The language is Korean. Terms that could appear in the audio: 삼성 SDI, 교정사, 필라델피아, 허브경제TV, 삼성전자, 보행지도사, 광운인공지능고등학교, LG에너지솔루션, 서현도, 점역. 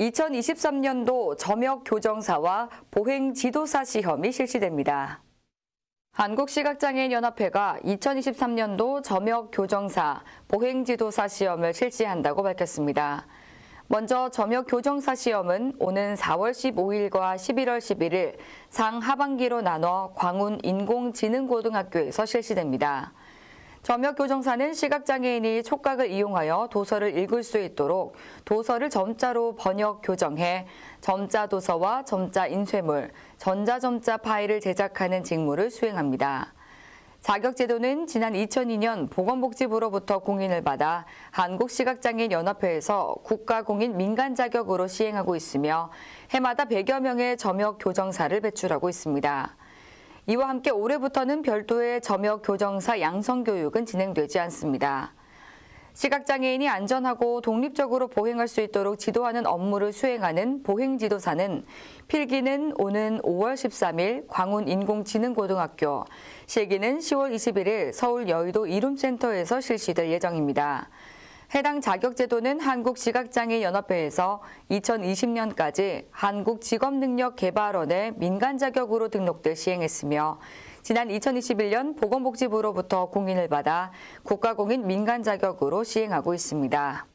2023년도 점역 교정사와 보행지도사 시험이 실시됩니다. 한국시각장애인연합회가 2023년도 점역 교정사, 보행지도사 시험을 실시한다고 밝혔습니다. 먼저 점역 교정사 시험은 오는 4월 15일과 11월 11일 상하반기로 나눠 광운인공지능고등학교에서 실시됩니다. 점역 교정사는 시각장애인이 촉각을 이용하여 도서를 읽을 수 있도록 도서를 점자로 번역 교정해 점자 도서와 점자 인쇄물, 전자점자 파일을 제작하는 직무를 수행합니다. 자격 제도는 지난 2002년 보건복지부로부터 공인을 받아 한국시각장애인연합회에서 국가공인 민간 자격으로 시행하고 있으며 해마다 100여 명의 점역 교정사를 배출하고 있습니다. 이와 함께 올해부터는 별도의 점역 교정사 양성 교육은 진행되지 않습니다. 시각장애인이 안전하고 독립적으로 보행할 수 있도록 지도하는 업무를 수행하는 보행지도사는 필기는 오는 5월 13일 광운인공지능고등학교, 실기는 10월 21일 서울 여의도 이룸센터에서 실시될 예정입니다. 해당 자격 제도는 한국시각장애인연합회에서 2020년까지 한국직업능력개발원의 민간 자격으로 등록돼 시행했으며 지난 2021년 보건복지부로부터 공인을 받아 국가공인 민간 자격으로 시행하고 있습니다.